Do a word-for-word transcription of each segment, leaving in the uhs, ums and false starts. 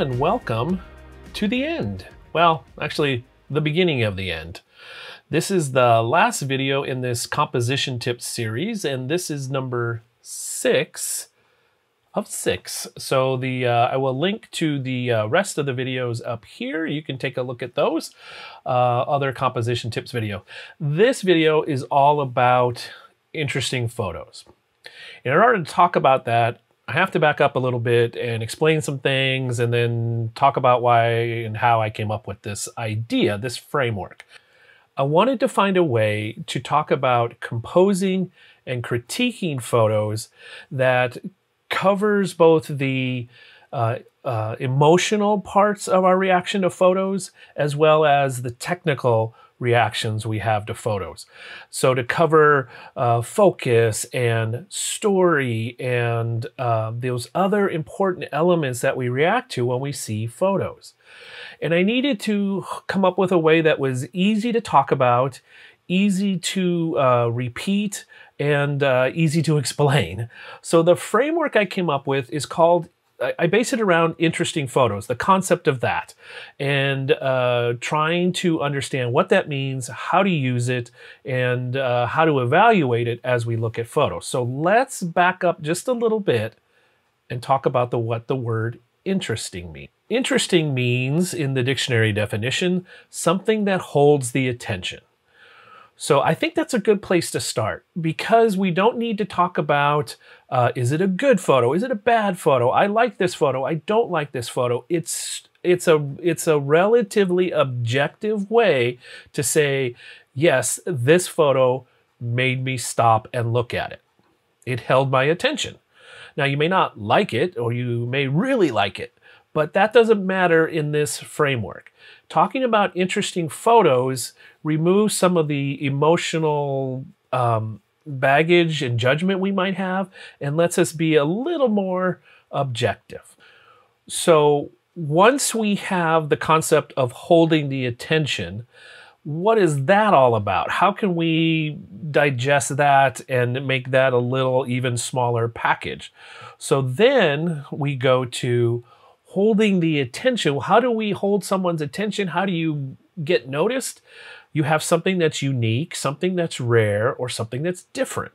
and welcome to the end. Well, actually, the beginning of the end. This is the last video in this composition tip series, and this is number six of six. So the uh, I will link to the uh, rest of the videos up here. You can take a look at those uh, other composition tips video. This video is all about interesting photos. And in order to talk about that, I have to back up a little bit and explain some things and then talk about why and how I came up with this idea, this framework. I wanted to find a way to talk about composing and critiquing photos that covers both the uh, uh, emotional parts of our reaction to photos as well as the technical reactions we have to photos. So to cover uh, focus and story and uh, those other important elements that we react to when we see photos. And I needed to come up with a way that was easy to talk about, easy to uh, repeat, and uh, easy to explain. So the framework I came up with is called, I base it around interesting photos, the concept of that, and uh, trying to understand what that means, how to use it, and uh, how to evaluate it as we look at photos. So let's back up just a little bit and talk about the, what the word interesting means. Interesting means, in the dictionary definition, something that holds the attention. So I think that's a good place to start because we don't need to talk about, uh, is it a good photo? Is it a bad photo? I like this photo. I don't like this photo. It's, it's, a, it's a relatively objective way to say, yes, this photo made me stop and look at it. It held my attention. Now you may not like it or you may really like it, but that doesn't matter in this framework. Talking about interesting photos removes some of the emotional um, baggage and judgment we might have and lets us be a little more objective. So once we have the concept of holding the attention, what is that all about? How can we digest that and make that a little even smaller package? So then we go to holding the attention. How do we hold someone's attention? How do you get noticed? You have something that's unique, something that's rare, or something that's different.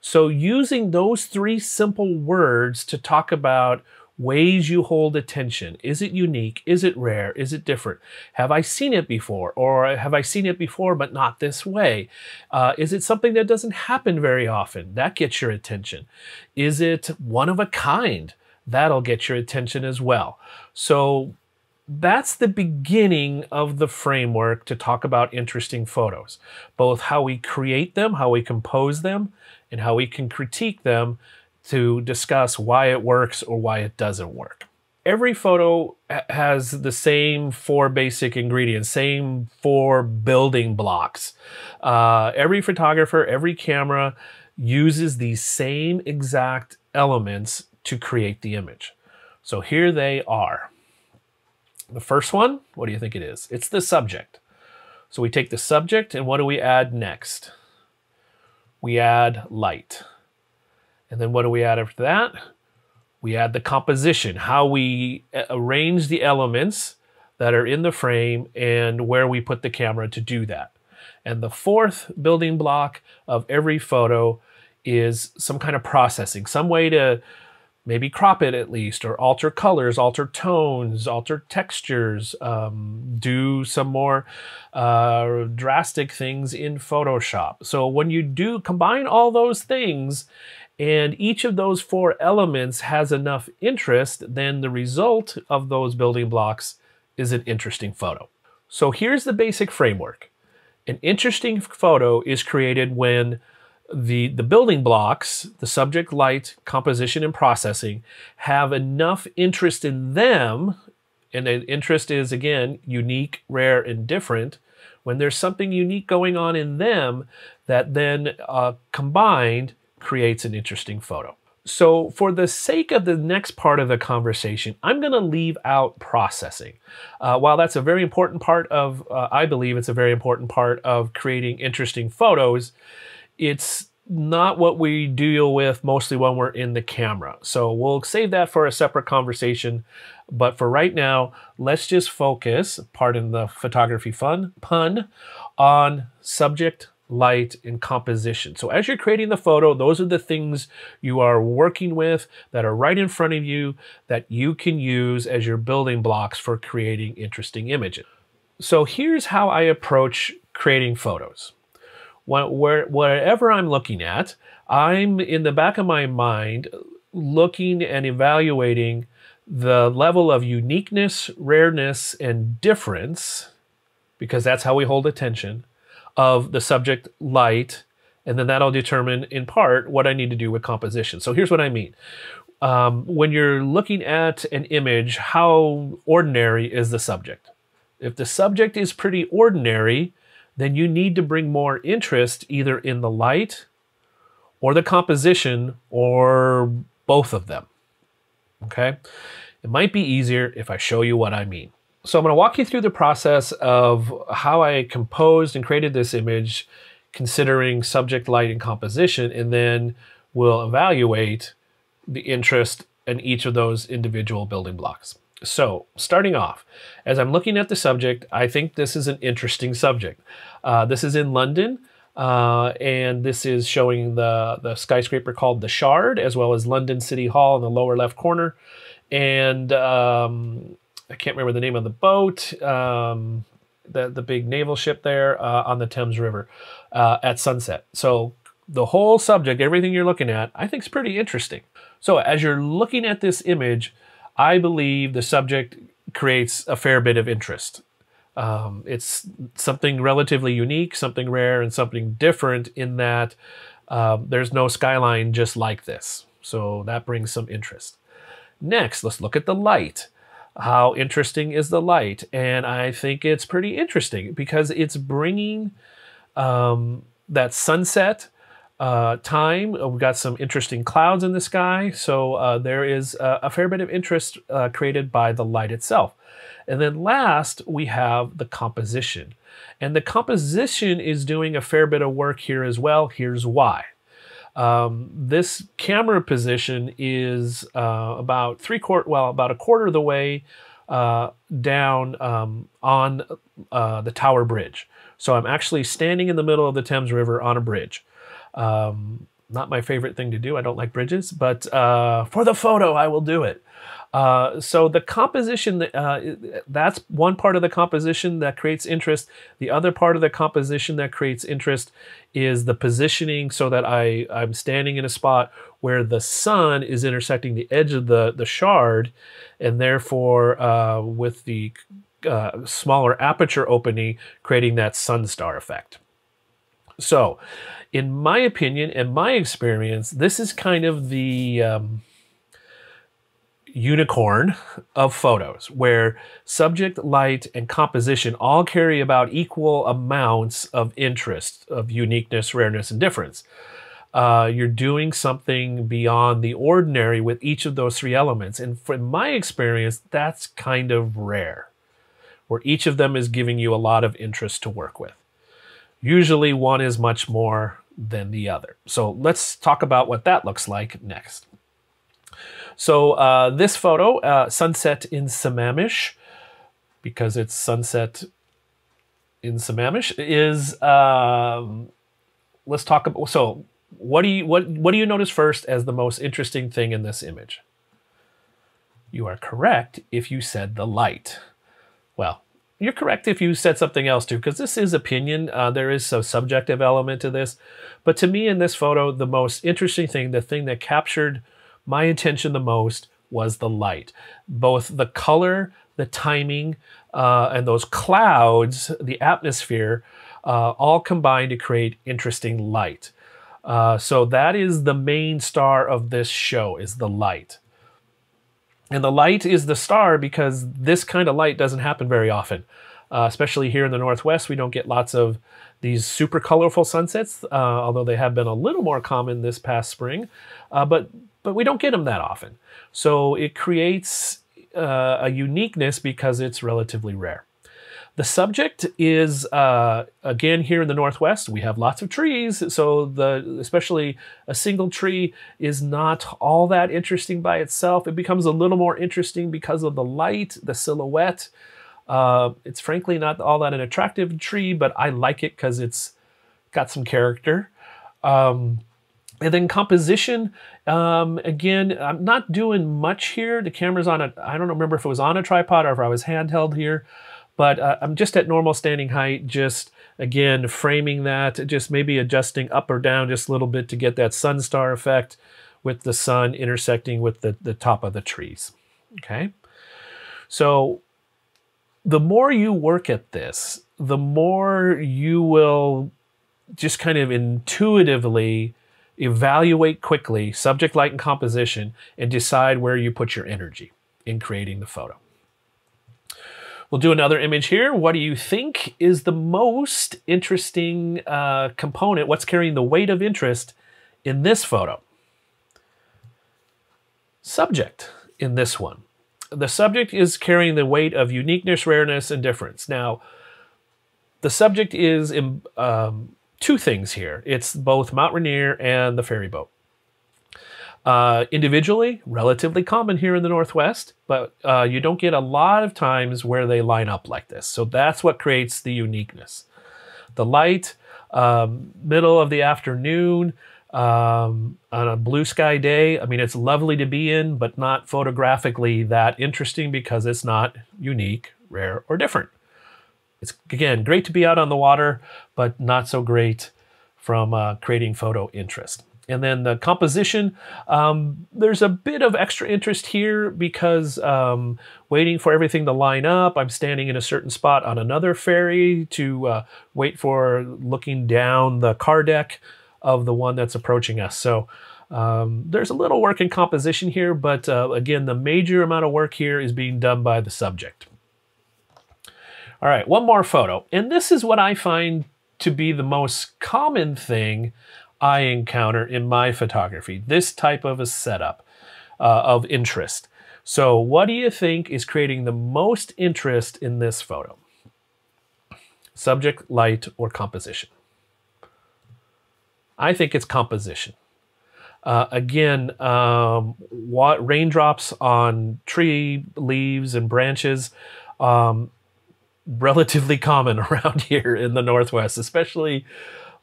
So using those three simple words to talk about ways you hold attention. Is it unique? Is it rare? Is it different? Have I seen it before? Or have I seen it before but not this way? Uh, is it something that doesn't happen very often? That gets your attention. Is it one of a kind? That'll get your attention as well. So that's the beginning of the framework to talk about interesting photos, both how we create them, how we compose them, and how we can critique them to discuss why it works or why it doesn't work. Every photo has the same four basic ingredients, same four building blocks. Uh, every photographer, every camera uses these same exact elements to create the image. So here they are. The first one, what do you think it is? It's the subject. So we take the subject and what do we add next? We add light. And then what do we add after that? We add the composition, how we arrange the elements that are in the frame and where we put the camera to do that. And the fourth building block of every photo is some kind of processing, some way to maybe crop it at least, or alter colors, alter tones, alter textures, um, do some more uh, drastic things in Photoshop. So when you do combine all those things, and each of those four elements has enough interest, then the result of those building blocks is an interesting photo. So here's the basic framework. An interesting photo is created when The, the building blocks, the subject, light, composition, and processing, have enough interest in them, and the interest is, again, unique, rare, and different, when there's something unique going on in them that then uh, combined creates an interesting photo. So for the sake of the next part of the conversation, I'm going to leave out processing. Uh, while that's a very important part of, uh, I believe it's a very important part of creating interesting photos, it's not what we deal with mostly when we're in the camera. So we'll save that for a separate conversation. But for right now, let's just focus, pardon the photography fun pun, on subject, light, and composition. So as you're creating the photo, those are the things you are working with that are right in front of you that you can use as your building blocks for creating interesting images. So here's how I approach creating photos. Whatever I'm looking at, I'm in the back of my mind looking and evaluating the level of uniqueness, rareness, and difference, because that's how we hold attention, of the subject light, and then that'll determine in part what I need to do with composition. So here's what I mean. Um, when you're looking at an image, how ordinary is the subject? If the subject is pretty ordinary, then you need to bring more interest either in the light or the composition or both of them, okay? It might be easier if I show you what I mean. So I'm gonna walk you through the process of how I composed and created this image considering subject, light, and composition, and then we'll evaluate the interest in each of those individual building blocks. So starting off, as I'm looking at the subject, I think this is an interesting subject. Uh, this is in London, uh, and this is showing the, the skyscraper called the Shard, as well as London City Hall in the lower left corner. And um, I can't remember the name of the boat, um, the, the big naval ship there uh, on the Thames River uh, at sunset. So the whole subject, everything you're looking at, I think is pretty interesting. So as you're looking at this image, I believe the subject creates a fair bit of interest. Um, it's something relatively unique, something rare, and something different in that uh, there's no skyline just like this. So that brings some interest. Next, let's look at the light. How interesting is the light? And I think it's pretty interesting because it's bringing um, that sunset Uh, time. We've got some interesting clouds in the sky, so uh, there is a, a fair bit of interest uh, created by the light itself. And then last, we have the composition. And the composition is doing a fair bit of work here as well. Here's why. Um, this camera position is uh, about three quarter, well, about a quarter of the way uh, down um, on uh, the Tower Bridge. So I'm actually standing in the middle of the Thames River on a bridge. Um, not my favorite thing to do. I don't like bridges, but uh, for the photo, I will do it. Uh, so the composition, uh, that's one part of the composition that creates interest. The other part of the composition that creates interest is the positioning, so that I, I'm standing in a spot where the sun is intersecting the edge of the, the shard, and therefore uh, with the uh, smaller aperture opening, creating that sun star effect. So in my opinion and my experience, this is kind of the um, unicorn of photos, where subject, light, and composition all carry about equal amounts of interest, of uniqueness, rareness, and difference. Uh, you're doing something beyond the ordinary with each of those three elements. And from my experience, that's kind of rare, where each of them is giving you a lot of interest to work with. Usually one is much more than the other. So let's talk about what that looks like next. So uh, this photo, uh, sunset in Sammamish, because it's sunset in Sammamish, is, um, let's talk about, so what do you, what, what do you notice first as the most interesting thing in this image? You are correct if you said the light. Well, you're correct if you said something else too, because this is opinion. Uh, there is some subjective element to this. But to me in this photo, the most interesting thing, the thing that captured my attention the most, was the light. Both the color, the timing, uh, and those clouds, the atmosphere, uh, all combine to create interesting light. Uh, so that is the main star of this show, is the light. And the light is the star because this kind of light doesn't happen very often. Uh, especially here in the Northwest, we don't get lots of these super colorful sunsets, uh, although they have been a little more common this past spring, uh, but, but we don't get them that often. So it creates uh, a uniqueness because it's relatively rare. The subject is, uh, again, here in the Northwest, we have lots of trees, so the especially a single tree is not all that interesting by itself. It becomes a little more interesting because of the light, the silhouette. Uh, it's frankly not all that an attractive tree, but I like it because it's got some character. Um, and then composition, um, again, I'm not doing much here. The camera's on a, I don't remember if it was on a tripod or if I was handheld here. But uh, I'm just at normal standing height, just, again, framing that, just maybe adjusting up or down just a little bit to get that sun star effect with the sun intersecting with the, the top of the trees, okay? So the more you work at this, the more you will just kind of intuitively evaluate quickly subject, light, and composition and decide where you put your energy in creating the photo. We'll do another image here. What do you think is the most interesting uh, component? What's carrying the weight of interest in this photo? Subject in this one. The subject is carrying the weight of uniqueness, rareness, and difference. Now, the subject is in, um, two things here. It's both Mount Rainier and the ferry boat. Uh, individually, relatively common here in the Northwest, but uh, you don't get a lot of times where they line up like this. So that's what creates the uniqueness. The light, um, middle of the afternoon, um, on a blue sky day. I mean, it's lovely to be in, but not photographically that interesting because it's not unique, rare, or different. It's, again, great to be out on the water, but not so great from uh, creating photo interest. And then the composition, um, there's a bit of extra interest here because um, waiting for everything to line up, I'm standing in a certain spot on another ferry to uh, wait for looking down the car deck of the one that's approaching us. So um, there's a little work in composition here, but uh, again, the major amount of work here is being done by the subject. All right, one more photo. And this is what I find to be the most common thing I encounter in my photography, this type of a setup uh, of interest. So what do you think is creating the most interest in this photo? Subject, light, or composition? I think it's composition. Uh, again, um, what, raindrops on tree leaves and branches, um, relatively common around here in the Northwest, especially.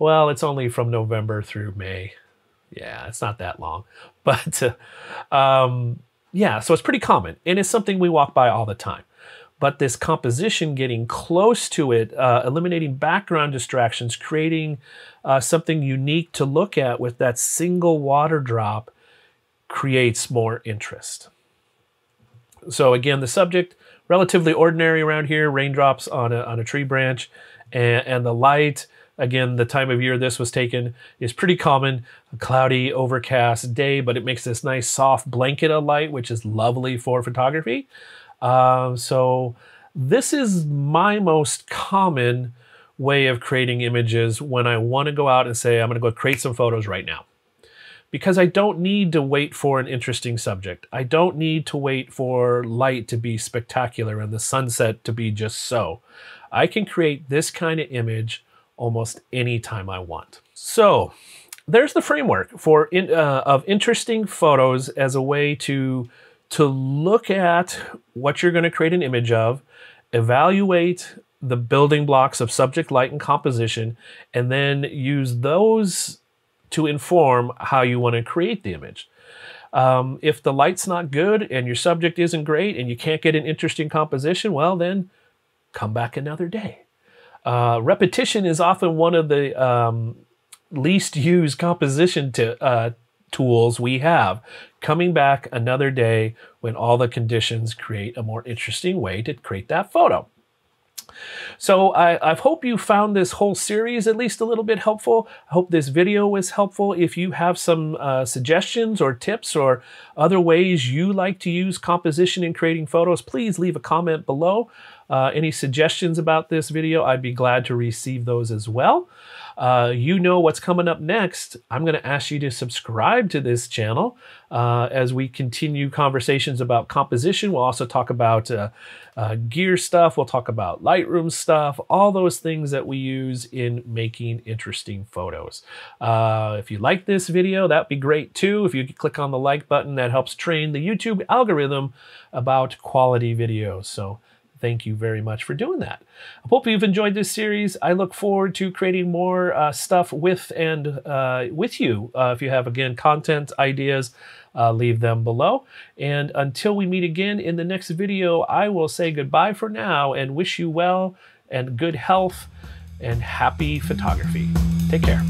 Well, it's only from November through May. Yeah, it's not that long. But uh, um, yeah, so it's pretty common. And it's something we walk by all the time. But this composition, getting close to it, uh, eliminating background distractions, creating uh, something unique to look at with that single water drop creates more interest. So again, the subject, relatively ordinary around here, raindrops on a, on a tree branch, and, and the light. Again, the time of year this was taken is pretty common, a cloudy, overcast day, but it makes this nice soft blanket of light, which is lovely for photography. Uh, so this is my most common way of creating images when I want to go out and say, I'm going to go create some photos right now. Because I don't need to wait for an interesting subject. I don't need to wait for light to be spectacular and the sunset to be just so. I can create this kind of image almost any time I want. So there's the framework for in, uh, of interesting photos as a way to, to look at what you're going to create an image of, evaluate the building blocks of subject, light, and composition, and then use those to inform how you want to create the image. Um, if the light's not good and your subject isn't great and you can't get an interesting composition, well then come back another day. Uh, repetition is often one of the um, least used composition to, uh, tools we have. Coming back another day when all the conditions create a more interesting way to create that photo. So I, I hope you found this whole series at least a little bit helpful. I hope this video was helpful. If you have some uh, suggestions or tips or other ways you like to use composition in creating photos, please leave a comment below. Uh, any suggestions about this video, I'd be glad to receive those as well. Uh, you know what's coming up next. I'm going to ask you to subscribe to this channel uh, as we continue conversations about composition. We'll also talk about uh, uh, gear stuff. We'll talk about Lightroom stuff, all those things that we use in making interesting photos. Uh, if you like this video, that'd be great too. If you could click on the like button, that helps train the YouTube algorithm about quality videos. So thank you very much for doing that. I hope you've enjoyed this series. I look forward to creating more uh, stuff with and uh, with you. Uh, if you have, again, content ideas, uh, leave them below. And until we meet again in the next video, I will say goodbye for now and wish you well and good health and happy photography. Take care.